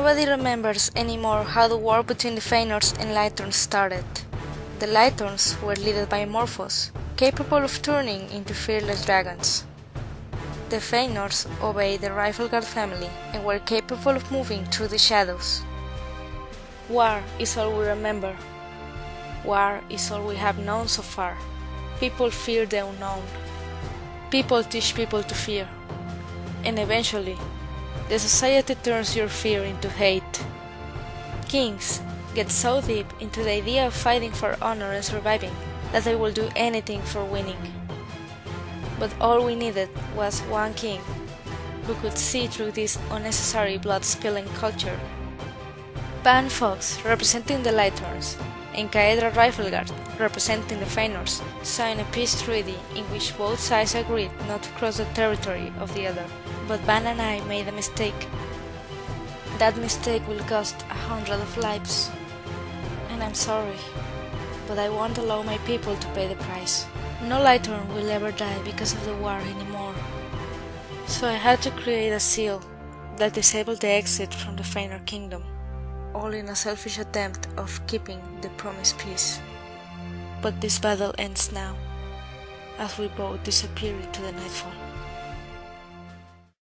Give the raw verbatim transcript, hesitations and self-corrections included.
Nobody remembers anymore how the war between the Faenors and Lightrons started. The Lightrons were led by Morphos, capable of turning into fearless dragons. The Faenors obeyed the Rifleguard family and were capable of moving through the shadows. War is all we remember. War is all we have known so far. People fear the unknown. People teach people to fear. And eventually, the society turns your fear into hate. Kings get so deep into the idea of fighting for honor and surviving that they will do anything for winning. But all we needed was one king who could see through this unnecessary blood-spilling culture. Ban Fox, representing the Lightrons, and Kaedra Rifleguard, representing the Faenors, signed a peace treaty in which both sides agreed not to cross the territory of the other. But Ban and I made a mistake. That mistake will cost a hundred of lives. And I'm sorry, but I won't allow my people to pay the price. No Lightborn will ever die because of the war anymore. So I had to create a seal that disabled the exit from the Faenor Kingdom, all in a selfish attempt of keeping the promised peace. But this battle ends now, as we both disappear into the nightfall.